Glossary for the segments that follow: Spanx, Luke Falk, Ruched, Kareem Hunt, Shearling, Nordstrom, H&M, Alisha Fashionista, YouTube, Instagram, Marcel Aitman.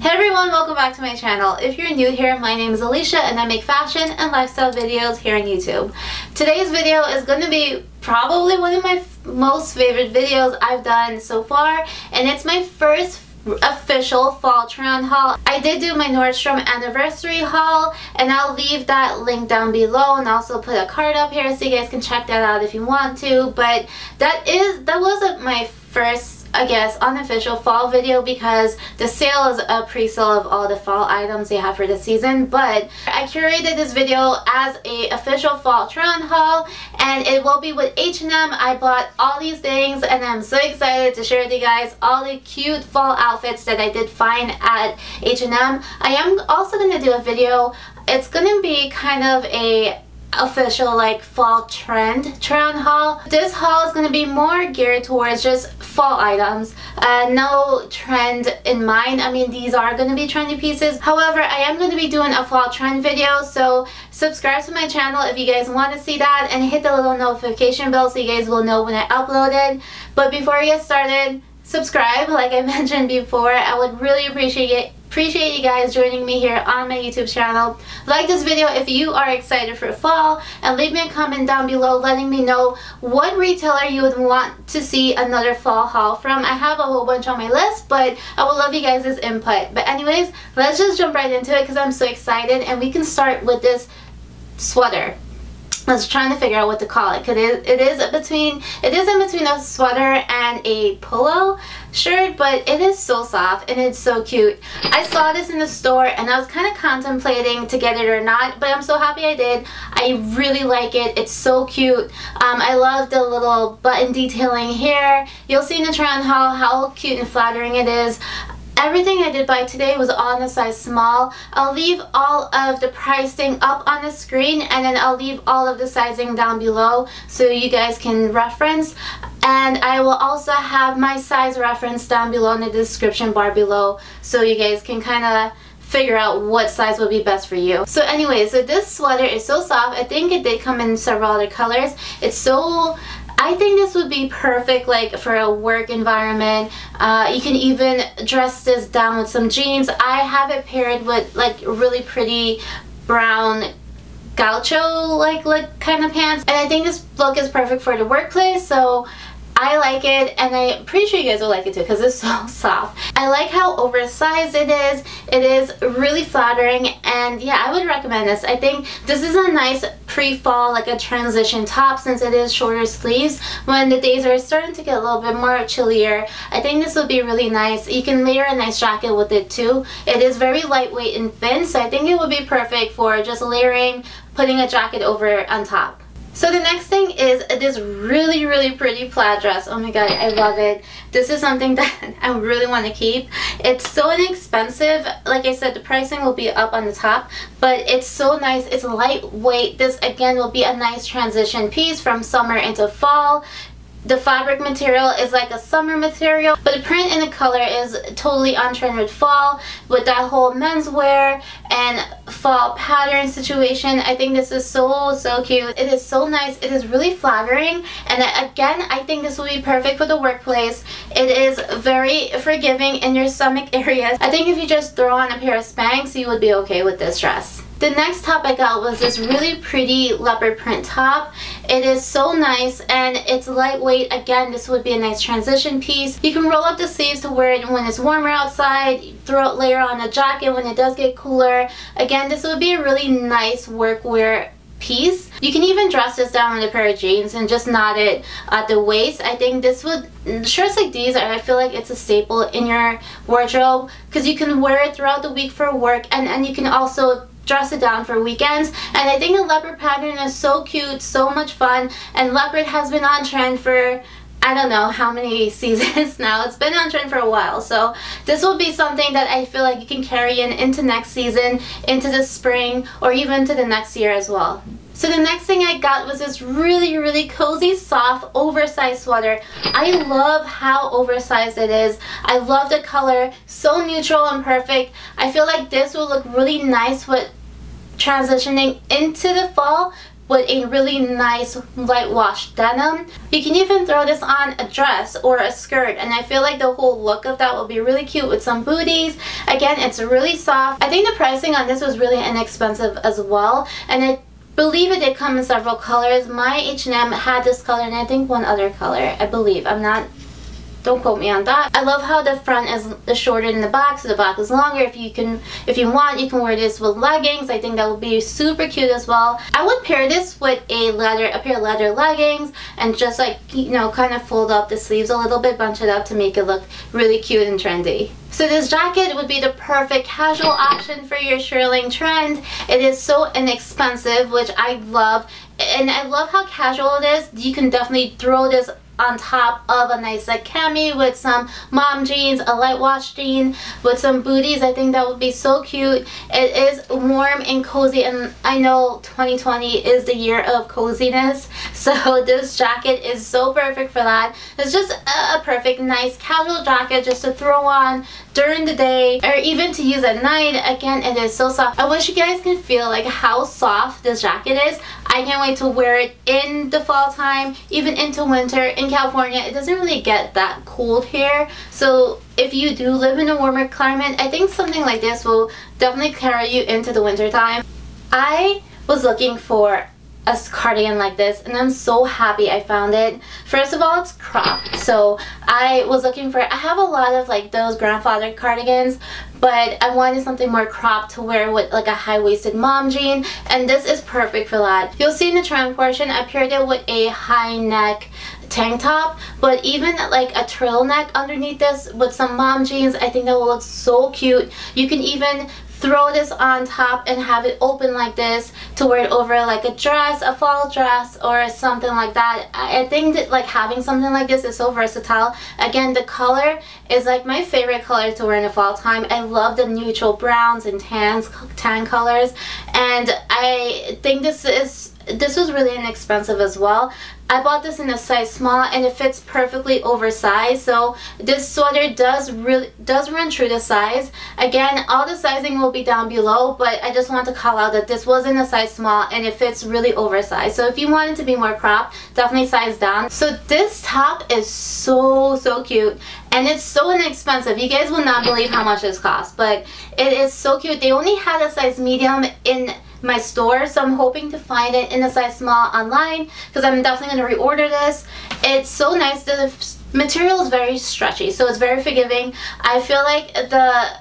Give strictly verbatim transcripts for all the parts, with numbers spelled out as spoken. Hey everyone, welcome back to my channel. If you're new here, my name is Alisha and I make fashion and lifestyle videos here on YouTube. Today's video is going to be probably one of my most favorite videos I've done so far, and it's my first official fall try-on haul. I did do my Nordstrom anniversary haul, and I'll leave that link down below and also put a card up here so you guys can check that out if you want to. But that is that was my first, I guess, unofficial fall video because the sale is a pre-sale of all the fall items they have for the season, but I curated this video as a official fall try-on haul, and it will be with H and M. I bought all these things and I'm so excited to share with you guys all the cute fall outfits that I did find at H and M. I am also going to do a video. It's going to be kind of a official like fall trend try-on haul. This haul is going to be more geared towards just fall items, uh, no trend in mind. I mean, these are going to be trendy pieces. However, I am going to be doing a fall trend video, so subscribe to my channel if you guys want to see that, and hit the little notification bell so you guys will know when I upload it. But before we get started, subscribe, like I mentioned before. I would really appreciate it Appreciate you guys joining me here on my YouTube channel. Like this video if you are excited for fall, and leave me a comment down below letting me know what retailer you would want to see another fall haul from. I have a whole bunch on my list, but I would love you guys' input. But anyways, let's just jump right into it because I'm so excited, and we can start with this sweater. I was trying to figure out what to call it because it, it is between it is in between a sweater and a polo shirt, but it is so soft and it's so cute. I saw this in the store and I was kind of contemplating to get it or not, but I'm so happy I did. I really like it. It's so cute. Um, I love the little button detailing here. You'll see in the try-on haul how cute and flattering it is. Everything I did buy today was all in a size small. I'll leave all of the pricing up on the screen, and then I'll leave all of the sizing down below so you guys can reference. And I will also have my size reference down below in the description bar below so you guys can kind of figure out what size would be best for you. So anyway, so this sweater is so soft. I think it did come in several other colors. It's so... I think this would be perfect like for a work environment. Uh, you can even dress this down with some jeans. I have it paired with like really pretty brown gaucho like look kind of pants, and I think this look is perfect for the workplace, so I like it, and I'm pretty sure you guys will like it too because it's so soft. I like how oversized it is. It is really flattering, and yeah, I would recommend this. I think this is a nice pre-fall, like a transition top, since it is shorter sleeves. When the days are starting to get a little bit more chillier, I think this would be really nice. You can layer a nice jacket with it too. It is very lightweight and thin, so I think it would be perfect for just layering, putting a jacket over on top. So the next thing is this really, really pretty plaid dress. Oh my god, I love it. This is something that I really want to keep. It's so inexpensive. Like I said, the pricing will be up on the top, but it's so nice. It's lightweight. This, again, will be a nice transition piece from summer into fall. The fabric material is like a summer material, but the print and the color is totally on trend with fall, with that whole menswear and fall pattern situation. I think this is so, so cute. It is so nice. It is really flattering, and again, I think this will be perfect for the workplace. It is very forgiving in your stomach areas. I think if you just throw on a pair of Spanx, you would be okay with this dress. The next top I got was this really pretty leopard print top. It is so nice and it's lightweight. Again, this would be a nice transition piece. You can roll up the sleeves to wear it when it's warmer outside, throw it layer on a jacket when it does get cooler. Again, this would be a really nice workwear piece. You can even dress this down with a pair of jeans and just knot it at the waist. I think this would, shirts like these, are, I feel like it's a staple in your wardrobe because you can wear it throughout the week for work, and, and you can also dress it down for weekends. And I think the leopard pattern is so cute, so much fun, and leopard has been on trend for I don't know how many seasons now. It's been on trend for a while, so this will be something that I feel like you can carry in into next season, into the spring, or even to the next year as well. So the next thing I got was this really, really cozy, soft, oversized sweater. I love how oversized it is. I love the color, so neutral and perfect. I feel like this will look really nice with transitioning into the fall, with a really nice light wash denim. You can even throw this on a dress or a skirt, and I feel like the whole look of that will be really cute with some booties. Again, it's really soft. I think the pricing on this was really inexpensive as well, and I believe it did come in several colors. My H and M had this color and I think one other color, I believe. I'm not... Don't quote me on that. I love how the front is shorter than the back, so the back is longer. If you can, if you want, you can wear this with leggings. I think that would be super cute as well. I would pair this with a leather, a pair of leather leggings, and just like, you know, kind of fold up the sleeves a little bit, bunch it up to make it look really cute and trendy. So this jacket would be the perfect casual option for your shearling trend. It is so inexpensive, which I love, and I love how casual it is. You can definitely throw this on top of a nice like cami with some mom jeans, a light wash jean with some booties. I think that would be so cute. It is warm and cozy, and I know twenty twenty is the year of coziness, so this jacket is so perfect for that. It's just a perfect nice casual jacket just to throw on during the day or even to use at night. Again, it is so soft. I wish you guys can feel like how soft this jacket is. I can't wait to wear it in the fall time, even into winter. In California, it doesn't really get that cold here, so if you do live in a warmer climate, I think something like this will definitely carry you into the winter time. I was looking for a cardigan like this, and I'm so happy I found it. First of all, it's cropped, so I was looking for it. I have a lot of like those grandfather cardigans, but I wanted something more cropped to wear with like a high-waisted mom jean, and this is perfect for that. You'll see in the trunk portion I paired it with a high neck tank top, but even like a turtleneck underneath this with some mom jeans, I think that will look so cute. You can even throw this on top and have it open like this to wear it over like a dress, a fall dress, or something like that. I think that like having something like this is so versatile. Again, the color is like my favorite color to wear in the fall time. I love the neutral browns and tans, tan colors, and I think this is this was really inexpensive as well. I bought this in a size small, and it fits perfectly oversized, so this sweater does really does run true to size. Again, all the sizing will be down below, but I just want to call out that this was in a size small and it fits really oversized. So if you want it to be more cropped, definitely size down. So this top is so so cute, and it's so inexpensive. You guys will not believe how much this costs, but it is so cute. They only had a size medium in my store, so I'm hoping to find it in a size small online because I'm definitely going to reorder this. It's so nice. The material is very stretchy, so it's very forgiving. I feel like the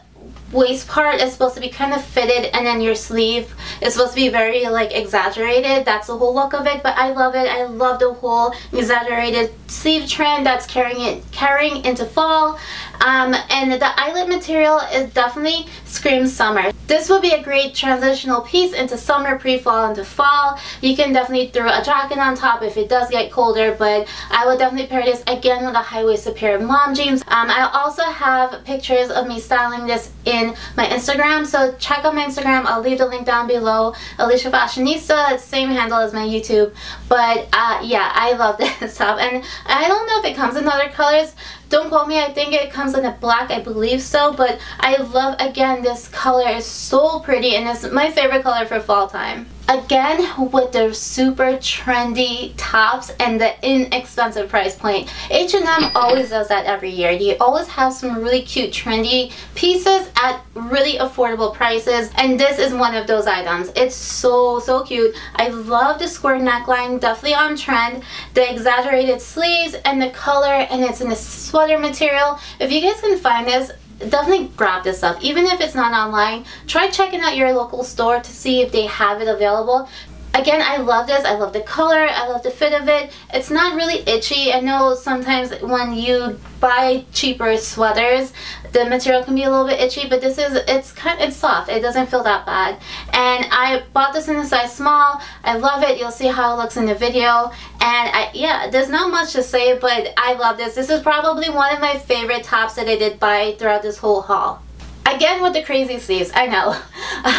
waist part is supposed to be kind of fitted, and then your sleeve is supposed to be very like exaggerated. That's the whole look of it, but I love it. I love the whole exaggerated sleeve trend that's carrying it carrying into fall, um, and the eyelet material is definitely screams summer. This would be a great transitional piece into summer, pre-fall into fall. You can definitely throw a jacket on top if it does get colder, but I would definitely pair this again with a high-waisted pair of mom jeans. Um, I also have pictures of me styling this in my Instagram, so check out my Instagram. I'll leave the link down below. Alisha Fashionista, same handle as my YouTube. But uh, yeah, I love this top, and I don't know if it comes in other colors. Don't quote me, I think it comes in a black, I believe so, but I love, again, this color is so pretty, and it's my favorite color for fall time. Again, with the super trendy tops and the inexpensive price point. H and M always does that every year. You always have some really cute trendy pieces at really affordable prices, and this is one of those items. It's so so cute. I love the square neckline, definitely on trend, the exaggerated sleeves and the color, and it's in a sweater material. If you guys can find this, definitely grab this up. Even if it's not online, try checking out your local store to see if they have it available. Again, I love this. I love the color. I love the fit of it. It's not really itchy. I know sometimes when you buy cheaper sweaters, the material can be a little bit itchy, but this is, it's kind of, it's soft. It doesn't feel that bad. And I bought this in a size small. I love it. You'll see how it looks in the video. And I, yeah, there's not much to say, but I love this. This is probably one of my favorite tops that I did buy throughout this whole haul. Again, with the crazy sleeves, I know.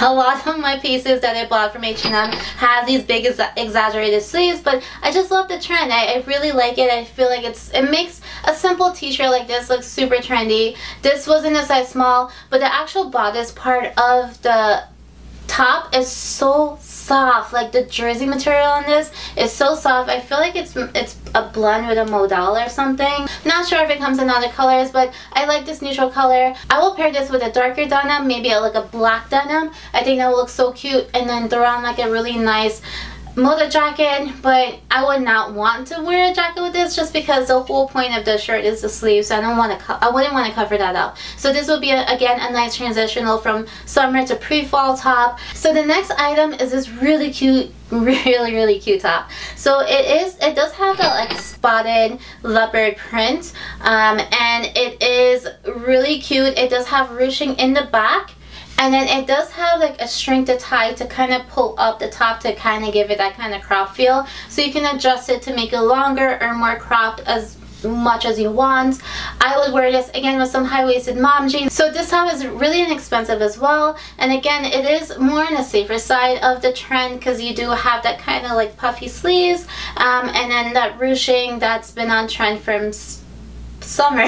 A lot of my pieces that I bought from H and M have these big ex exaggerated sleeves, but I just love the trend. I, I really like it. I feel like it's it makes a simple t-shirt like this look super trendy. This was in a size small, but the actual bodice part of the top is so soft. Like the jersey material on this is so soft. I feel like it's it's a blend with a modal or something. Not sure if it comes in other colors, but I like this neutral color. I will pair this with a darker denim, maybe like a black denim. I think that will look so cute, and then throw on like a really nice moda jacket. But I would not want to wear a jacket with this just because the whole point of the shirt is the sleeves. So I don't want to I wouldn't want to cover that up. So this would be a, again a nice transitional from summer to pre-fall top. So the next item is this really cute really really cute top. So it is it does have that like spotted leopard print, um, and it is really cute. It does have ruching in the back. And then it does have like a string to tie to kind of pull up the top to kind of give it that kind of crop feel. So you can adjust it to make it longer or more cropped as much as you want. I would wear this again with some high-waisted mom jeans. So this top is really inexpensive as well, and again it is more on the safer side of the trend because you do have that kind of like puffy sleeves, um, and then that ruching that's been on trend from summer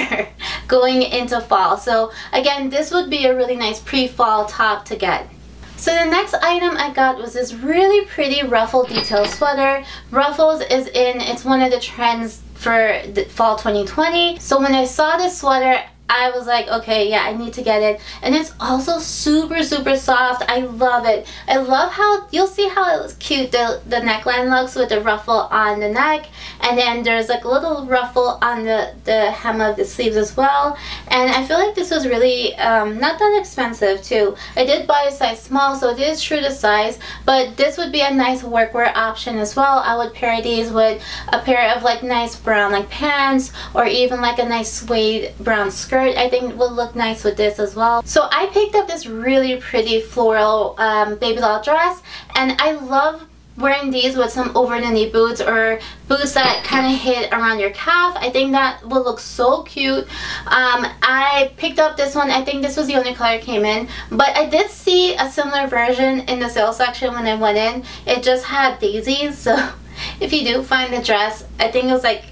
going into fall. So again, this would be a really nice pre-fall top to get. So the next item I got was this really pretty ruffle detail sweater. Ruffles is in, it's one of the trends for the fall twenty twenty. So when I saw this sweater, I was like, okay, yeah, I need to get it. And it's also super, super soft. I love it. I love how, you'll see how cute the, the neckline looks with the ruffle on the neck. And then there's like a little ruffle on the, the hem of the sleeves as well. And I feel like this was really um, not that expensive too. I did buy a size small, so it is true to size. But this would be a nice workwear option as well. I would pair these with a pair of like nice brown like pants, or even like a nice suede brown skirt. I think will look nice with this as well. So I picked up this really pretty floral um, baby doll dress, and I love wearing these with some over the knee boots or boots that kind of hit around your calf. I think that will look so cute. Um, I picked up this one. I think this was the only color it came in, but I did see a similar version in the sale section when I went in. It just had daisies, so if you do find the dress, I think it was like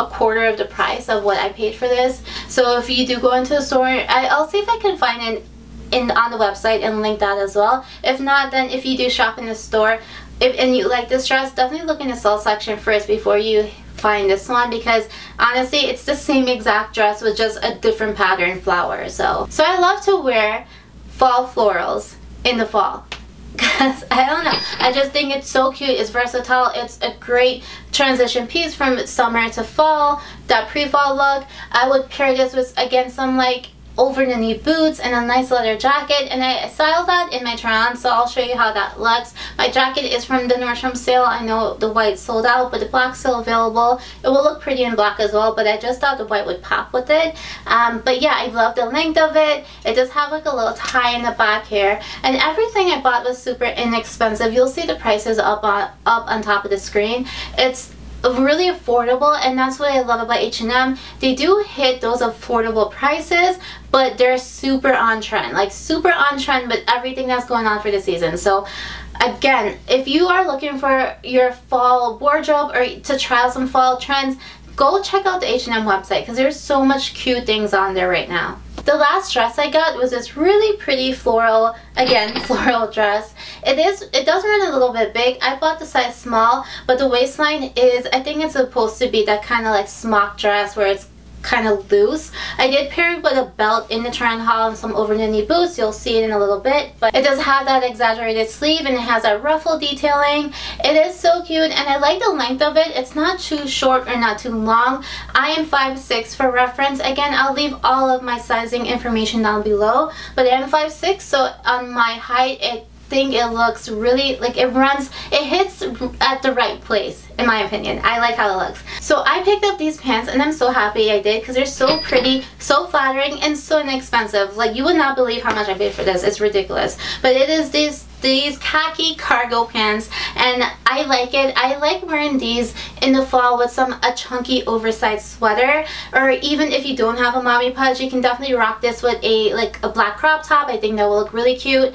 a quarter of the price of what I paid for this. So if you do go into the store, I'll see if I can find it in on the website and link that as well. If not, then if you do shop in the store, if and you like this dress, definitely look in the sale section first before you find this one, because honestly it's the same exact dress with just a different pattern flower. So so I love to wear fall florals in the fall. Because I don't know, I just think it's so cute. It's versatile. It's a great transition piece from summer to fall, that pre-fall look. I would pair this with again some like over the knee boots and a nice leather jacket, and I styled that in my try on, so I'll show you how that looks. My jacket is from the Nordstrom sale. I know the white sold out, but the black's still available. It will look pretty in black as well, but I just thought the white would pop with it. Um, but yeah, I love the length of it. It does have like a little tie in the back here, and everything I bought was super inexpensive. You'll see the prices up on, up on top of the screen. It's really affordable, and that's what I love about H and M. They do hit those affordable prices, but they're super on trend, like super on trend with everything that's going on for the season. So again, if you are looking for your fall wardrobe or to try out some fall trends, go check out the H and M website because there's so much cute things on there right now. The last dress I got was this really pretty floral, again, floral dress. It is, it does run a little bit big. I bought the size small, but the waistline is, I think it's supposed to be that kind of like smock dress where it's kind of loose. I did pair it with a belt in the trend haul and some over the knee boots. You'll see it in a little bit, but it does have that exaggerated sleeve and it has that ruffle detailing. It is so cute, and I like the length of it. It's not too short or not too long. I am five six for reference. Again, I'll leave all of my sizing information down below, but I am five six, so on my height, it think it looks really like it runs it hits at the right place, in my opinion. I like how it looks. So I picked up these pants, and I'm so happy I did because they're so pretty, so flattering, and so inexpensive. Like, you would not believe how much I paid for this. It's ridiculous, but it is these these khaki cargo pants, and I like it. I like wearing these in the fall with some a chunky oversized sweater, or even if you don't have a mommy pudge, you can definitely rock this with a like a black crop top. I think that will look really cute.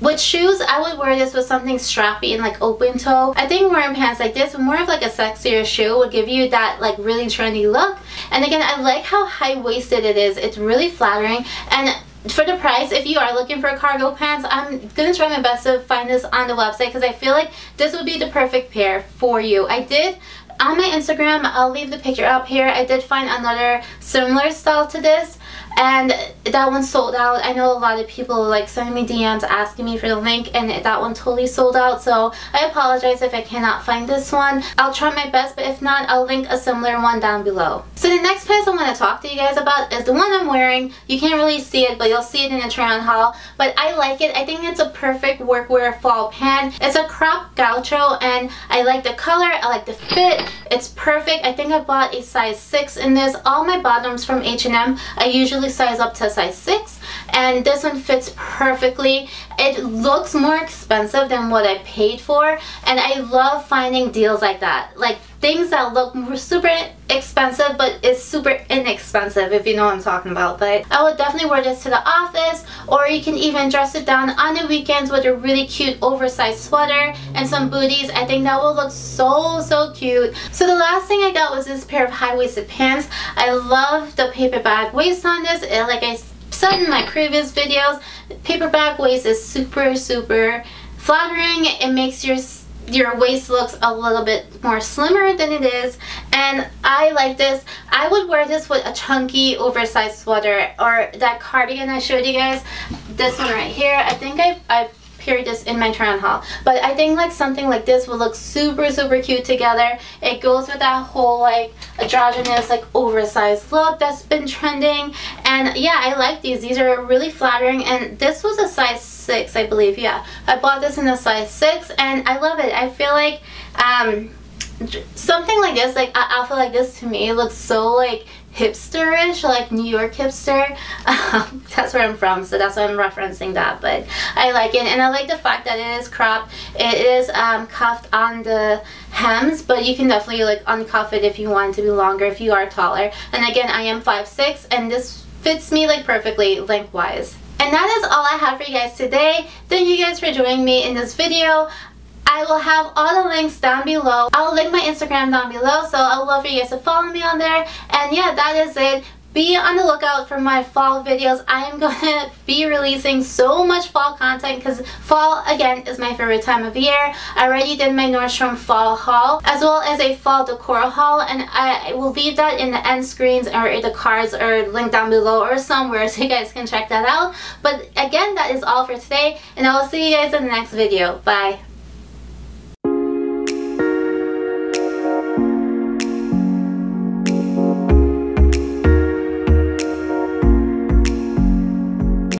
With shoes, I would wear this with something strappy and like open toe. I think wearing pants like this, more of like a sexier shoe, would give you that like really trendy look. And again, I like how high-waisted it is. It's really flattering, and for the price, if you are looking for cargo pants, I'm gonna try my best to find this on the website because I feel like this would be the perfect pair for you. I did on my Instagram, I'll leave the picture up here, I did find another similar style to this, and that one sold out. I know a lot of people like sending me D Ms asking me for the link, and that one totally sold out, so I apologize if I cannot find this one. I'll try my best, but if not, I'll link a similar one down below. So the next pants I want to talk to you guys about is the one I'm wearing. You can't really see it, but you'll see it in the try on haul, but I like it. I think it's a perfect workwear fall pant. It's a crop gaucho, and I like the color, I like the fit, it's perfect. I think I bought a size six in this. All my bottoms from H and M, I usually size up to size six, and this one fits perfectly. It looks more expensive than what I paid for, and I love finding deals like that, like things that look super expensive but it's super inexpensive, if you know what I'm talking about. But I would definitely wear this to the office, or you can even dress it down on the weekends with a really cute oversized sweater and some booties. I think that will look so so cute. So the last thing I got was this pair of high-waisted pants. I love the paper bag waist on this. It, like I said in my previous videos, paper bag waist is super super flattering. It makes your your waist looks a little bit more slimmer than it is, and I like this. I would wear this with a chunky oversized sweater or that cardigan I showed you guys, this one right here. I think I, I paired this in my try on haul, but I think like something like this would look super super cute together. It goes with that whole like androgynous like oversized look that's been trending, and yeah, I like these. These are really flattering, and this was a size six, I believe. Yeah, I bought this in a size six, and I love it. I feel like um something like this, like an outfit like this, to me looks so like hipsterish, like New York hipster. Um, that's where I'm from, so that's why I'm referencing that. But I like it, and I like the fact that it is cropped. It is um, cuffed on the hems, but you can definitely like uncuff it if you want it to be longer, if you are taller. And again, I am five six, and this fits me like perfectly lengthwise. And that is all I have for you guys today. Thank you guys for joining me in this video. I will have all the links down below. I'll link my Instagram down below, so I would love for you guys to follow me on there. And yeah, that is it. Be on the lookout for my fall videos. I am going to be releasing so much fall content because fall, again, is my favorite time of year. I already did my Nordstrom fall haul as well as a fall decor haul, and I will leave that in the end screens or the cards or link down below or somewhere so you guys can check that out. But again, that is all for today, and I will see you guys in the next video. Bye!